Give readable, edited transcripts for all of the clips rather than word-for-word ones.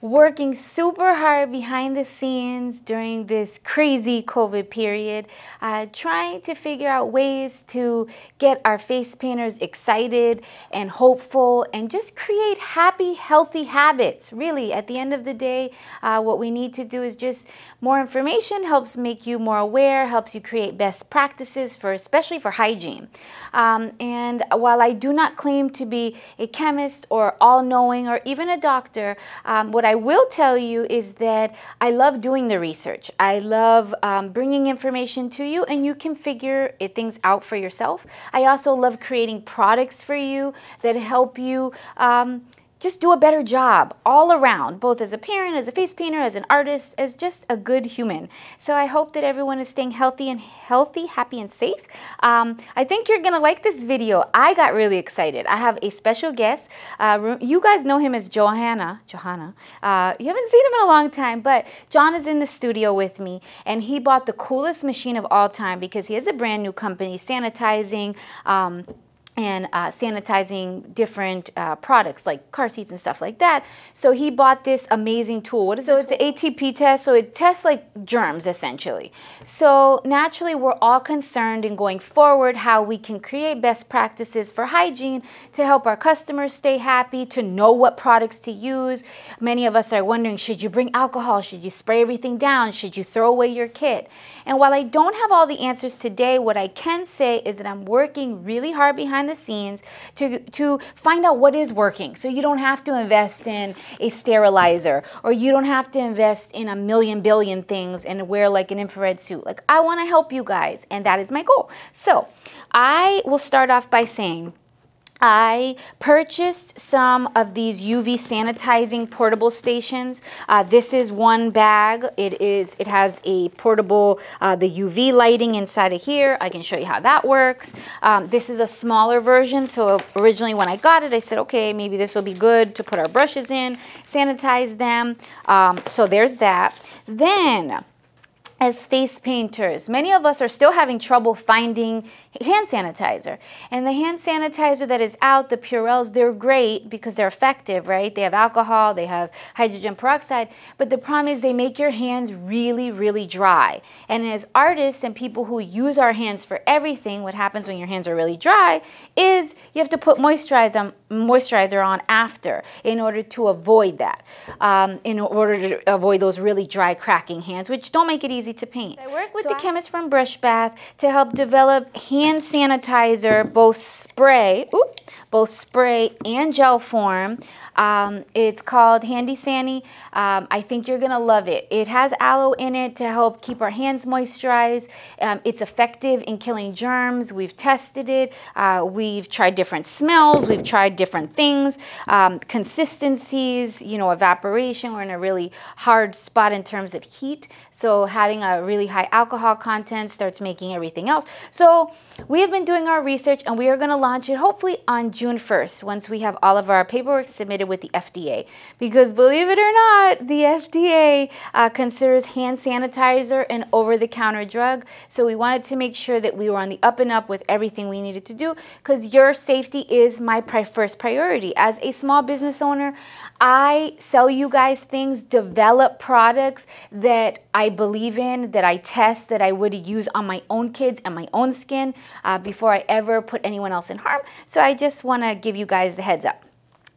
working super hard behind the scenes during this crazy COVID period, trying to figure out ways to get our face painters excited and hopeful and just create happy, healthy habits. Really, at the end of the day, what we need to do is just more information helps make you more aware, helps you create best practices for, especially for hygiene. And while I do not claim to be a chemist or all-knowing or even a doctor, what I will tell you is that I love doing the research. I love bringing information to you and you can figure things out for yourself. I also love creating products for you that help you just do a better job all around, both as a parent, as a face painter, as an artist, as just a good human. So I hope that everyone is staying healthy, happy, and safe. I think you're gonna like this video. I got really excited. I have a special guest. You guys know him as Johanna. You haven't seen him in a long time, but John is in the studio with me, and he bought the coolest machine of all time because he has a brand new company, sanitizing, sanitizing different products like car seats and stuff like that. So he bought this amazing tool. What is it? So it's an ATP test. So it tests like germs essentially. So naturally we're all concerned in going forward how we can create best practices for hygiene to help our customers stay happy, to know what products to use. Many of us are wondering, should you bring alcohol? Should you spray everything down? Should you throw away your kit? And while I don't have all the answers today, what I can say is that I'm working really hard behind the scenes to find out what is working, so you don't have to invest in a sterilizer or you don't have to invest in a billion things and wear like an infrared suit. Like, I want to help you guys, and that is my goal. So I will start off by saying I purchased some of these UV sanitizing portable stations. This is one bag. It has a portable, the UV lighting inside of here. I can show you how that works. This is a smaller version. So originally when I got it, I said, okay, maybe this will be good to put our brushes in, sanitize them. So there's that. Then, as face painters, many of us are still having trouble finding hand sanitizer. And the hand sanitizer that is out, the Purells, they're great because they're effective, right? They have alcohol, they have hydrogen peroxide, but the problem is they make your hands really, really dry. And as artists and people who use our hands for everything, what happens when your hands are really dry is you have to put moisturizer on after in order to avoid that, in order to avoid those really dry, cracking hands, which don't make it easy to paint. I work with the chemist from Brush Bath to help develop hand sanitizer, both spray and gel form. It's called Handy Sani. I think you're gonna love it. It has aloe in it to help keep our hands moisturized. It's effective in killing germs. We've tested it. We've tried different smells. We've tried different things, consistencies, you know, evaporation. We're in a really hard spot in terms of heat. So having a really high alcohol content starts making everything else. So we have been doing our research and we are gonna launch it hopefully on June 1st once we have all of our paperwork submitted with the FDA. Because believe it or not, the FDA considers hand sanitizer an over-the-counter drug. So we wanted to make sure that we were on the up and up with everything we needed to do, because your safety is my first priority. As a small business owner, I sell you guys things, develop products that I believe in, that I test, that I would use on my own kids and my own skin before I ever put anyone else in harm. So I just want to give you guys the heads up.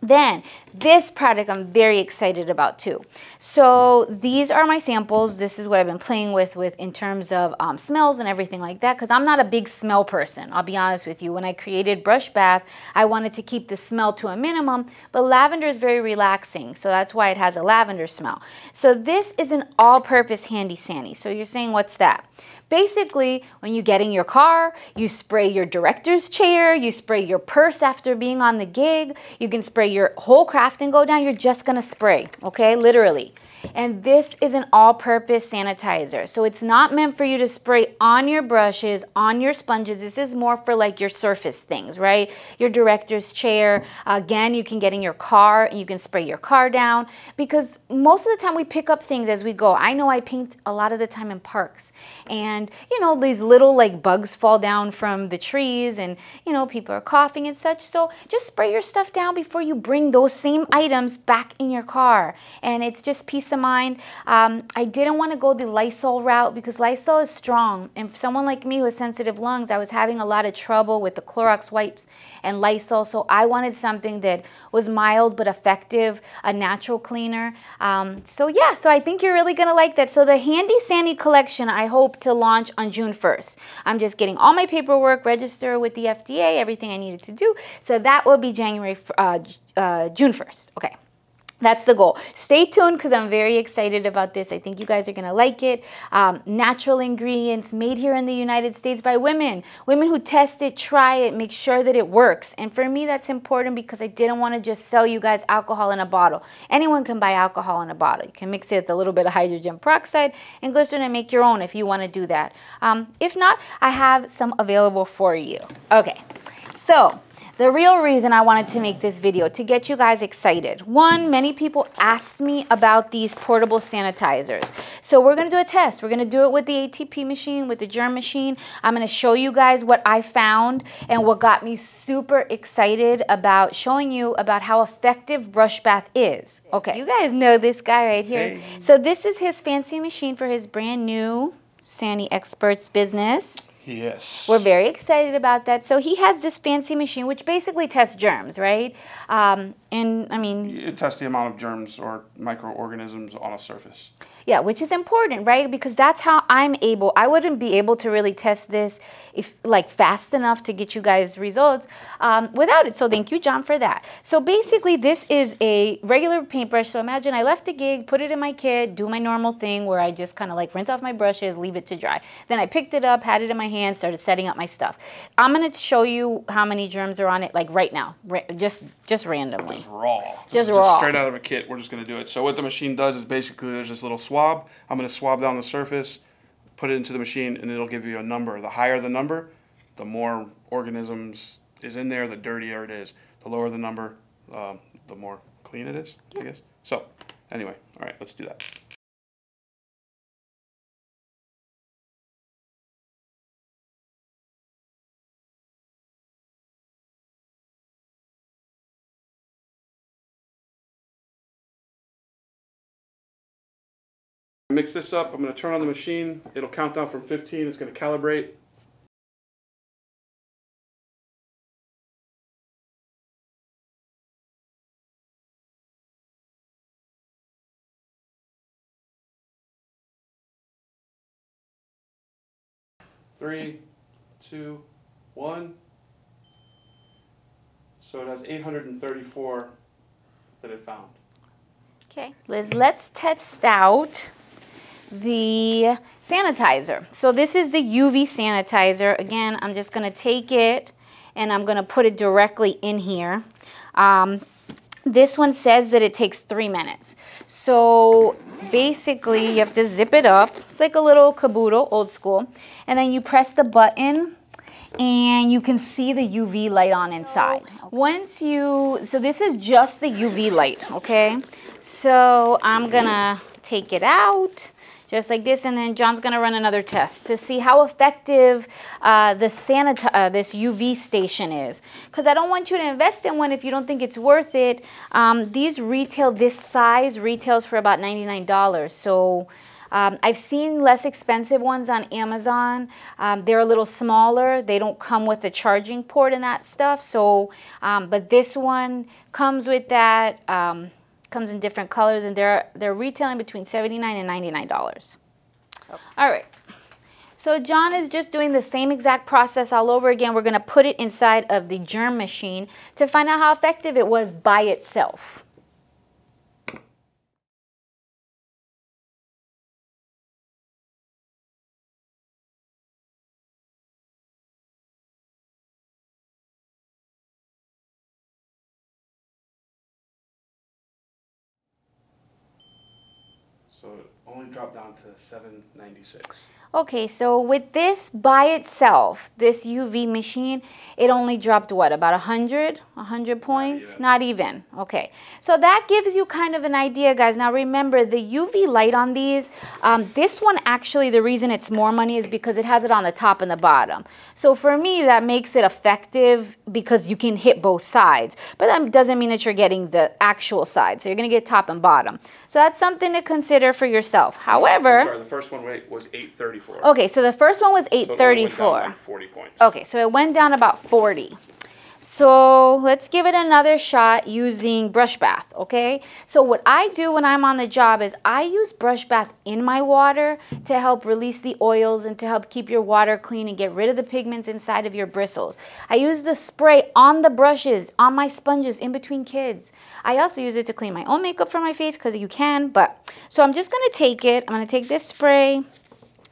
Then this product I'm very excited about too. So these are my samples. This is what I've been playing with in terms of smells and everything like that, because I'm not a big smell person. I'll be honest with you. When I created Brush Bath, I wanted to keep the smell to a minimum, but lavender is very relaxing. So that's why it has a lavender smell. So this is an all-purpose Handy Sani. So you're saying, what's that? Basically, when you get in your car, you spray your director's chair, you spray your purse after being on the gig, you can spray your whole craft and go down, you're just gonna spray, okay, literally. And this is an all-purpose sanitizer. So it's not meant for you to spray on your brushes, on your sponges. This is more for like your surface things, right? Your director's chair. Again, you can get in your car and you can spray your car down, because most of the time we pick up things as we go. I know I paint a lot of the time in parks, and you know, these little like bugs fall down from the trees, and you know, people are coughing and such. So just spray your stuff down before you bring those same items back in your car. And it's just peace of mind. I didn't want to go the Lysol route because Lysol is strong, and for someone like me who has sensitive lungs, I was having a lot of trouble with the Clorox wipes and Lysol. So I wanted something that was mild but effective, a natural cleaner. So I think you're really gonna like that. So the Handy Sani collection, I hope to launch on June 1st. I'm just getting all my paperwork, register with the FDA, everything I needed to do. So that will be June 1st. Okay. That's the goal. Stay tuned because I'm very excited about this. I think you guys are going to like it. Natural ingredients made here in the United States by women. Women who test it, try it, make sure that it works. And for me, that's important because I didn't want to just sell you guys alcohol in a bottle. Anyone can buy alcohol in a bottle. You can mix it with a little bit of hydrogen peroxide and glycerin and make your own if you want to do that. If not, I have some available for you. Okay, so the real reason I wanted to make this video, to get you guys excited. One, many people asked me about these portable sanitizers. So we're gonna do a test. We're gonna do it with the ATP machine, with the germ machine. I'm gonna show you guys what I found and what got me super excited about showing you about how effective Brush Bath is. Okay, you guys know this guy right here. Hey. So this is his fancy machine for his brand new Sani Experts business. Yes. We're very excited about that. So he has this fancy machine, which basically tests germs, right? It tests the amount of germs or microorganisms on a surface. Yeah, which is important, right? Because that's how I'm able, I wouldn't be able to really test this fast enough to get you guys results without it. So thank you, John, for that. So basically this is a regular paintbrush. So imagine I left a gig, put it in my kit, do my normal thing where I just kind of like rinse off my brushes, leave it to dry. Then I picked it up, had it in my hand, started setting up my stuff. I'm going to show you how many germs are on it, like right now, just randomly. Just raw. Just raw. Straight out of a kit, we're just going to do it. So what the machine does is basically there's this little swab. I'm going to swab down the surface, put it into the machine, and it'll give you a number. The higher the number, the more organisms is in there, the dirtier it is. The lower the number, the more clean it is, yeah. I guess. So anyway, all right, let's do that. Mix this up, I'm going to turn on the machine, it'll count down from 15, it's going to calibrate. Three, two, one. So it has 834 that it found. Okay, Liz, let's test out the sanitizer. So this is the UV sanitizer. Again, I'm just going to take it and I'm going to put it directly in here. This one says that it takes 3 minutes. So basically you have to zip it up. It's like a little caboodle, old school. And then you press the button and you can see the UV light on inside. Once you, so this is just the UV light, okay? So I'm going to take it out. Just like this, and then John's gonna run another test to see how effective this UV station is. Because I don't want you to invest in one if you don't think it's worth it. These retail, this size retails for about $99. So I've seen less expensive ones on Amazon. They're a little smaller. They don't come with a charging port and that stuff. So, but this one comes with that. Comes in different colors, and they're retailing between $79 and $99. Okay. All right. So John is just doing the same exact process all over again. We're going to put it inside of the germ machine to find out how effective it was by itself. So it only dropped down to $7.96. Okay, so with this by itself, this UV machine, it only dropped what, about 100 points? Not even. Okay, so that gives you kind of an idea, guys. Now remember, the UV light on these, this one actually, the reason it's more money is because it has it on the top and the bottom. So for me, that makes it effective because you can hit both sides. But that doesn't mean that you're getting the actual side. So you're going to get top and bottom. So that's something to consider for yourself. However, I'm sorry, the first one was $8.34. Okay, so the first one was $8.34. So like 40 points. Okay, so it went down about 40. So let's give it another shot using Brush Bath, okay? So what I do when I'm on the job is I use Brush Bath in my water to help release the oils and to help keep your water clean and get rid of the pigments inside of your bristles. I use the spray on the brushes, on my sponges, in between kids. I also use it to clean my own makeup from my face because you can, but... So I'm just going to take it. I'm going to take this spray.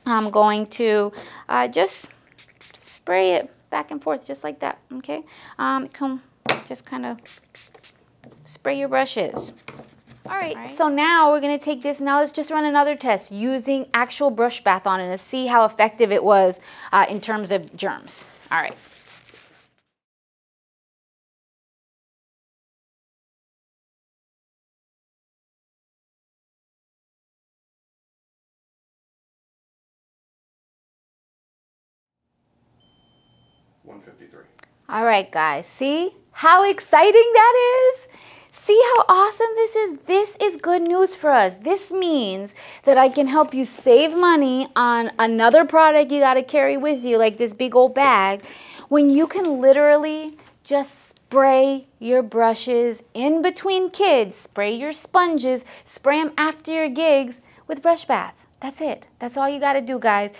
I'm going to just spray it back and forth, just like that, okay? Come, just kind of spray your brushes. All right, so now we're gonna take this, now let's just run another test using actual Brush Bath on it to see how effective it was in terms of germs. All right. All right, guys, see how exciting that is? See how awesome this is? This is good news for us. This means that I can help you save money on another product you got to carry with you, like this big old bag, when you can literally just spray your brushes in between kids, spray your sponges, spray them after your gigs with Brush Bath. That's it. That's all you got to do, guys.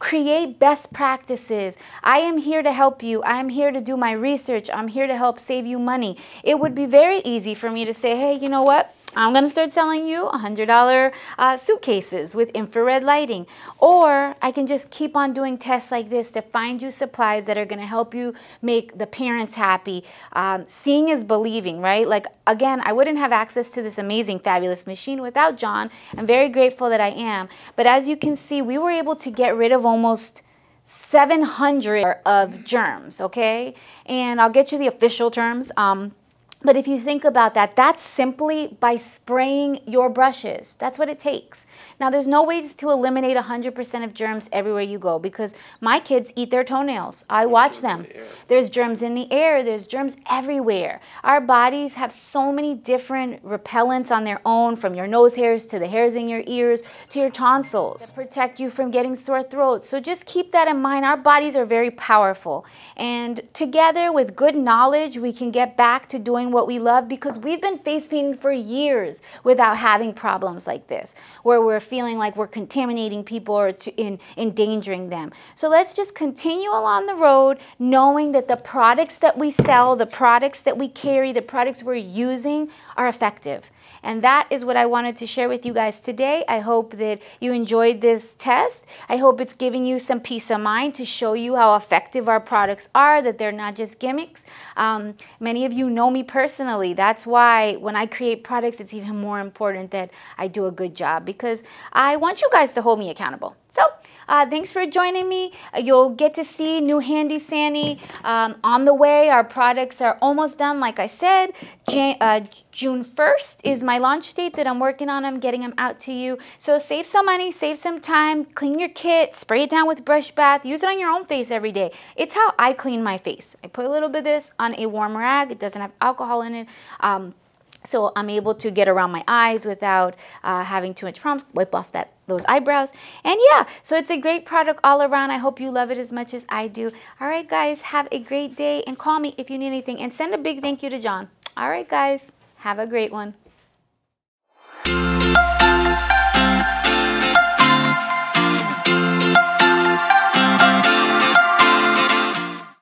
Create best practices. I am here to help you. I am here to do my research. I'm here to help save you money. It would be very easy for me to say, hey, you know what? I'm going to start selling you $100 suitcases with infrared lighting. Or I can just keep on doing tests like this to find you supplies that are going to help you make the parents happy. Seeing is believing, right? Like, again, I wouldn't have access to this amazing, fabulous machine without John. I'm very grateful that I am. But as you can see, we were able to get rid of almost 700 of germs, okay? And I'll get you the official terms. But if you think about that, that's simply by spraying your brushes. That's what it takes. Now, there's no way to eliminate 100% of germs everywhere you go because my kids eat their toenails. I watch them. There's germs in the air. There's germs everywhere. Our bodies have so many different repellents on their own, from your nose hairs to the hairs in your ears to your tonsils, that protect you from getting sore throats. So just keep that in mind. Our bodies are very powerful. And together with good knowledge, we can get back to doing what we love because we've been face painting for years without having problems like this where we're feeling like we're contaminating people or endangering them. So let's just continue along the road knowing that the products that we sell, the products that we carry, the products we're using are effective. And that is what I wanted to share with you guys today. I hope that you enjoyed this test. I hope it's giving you some peace of mind to show you how effective our products are, that they're not just gimmicks. Many of you know me personally. That's why when I create products, it's even more important that I do a good job because I want you guys to hold me accountable. So thanks for joining me. You'll get to see new Handy Sani on the way. Our products are almost done. Like I said, June 1st is my launch date that I'm working on. I'm getting them out to you. So save some money, save some time, clean your kit, spray it down with Brush Bath, use it on your own face every day. It's how I clean my face. I put a little bit of this on a warm rag. It doesn't have alcohol in it. So I'm able to get around my eyes without having too much problems. Wipe off those eyebrows. And yeah, so it's a great product all around. I hope you love it as much as I do. All right, guys, have a great day. And call me if you need anything. And send a big thank you to John. All right, guys, have a great one.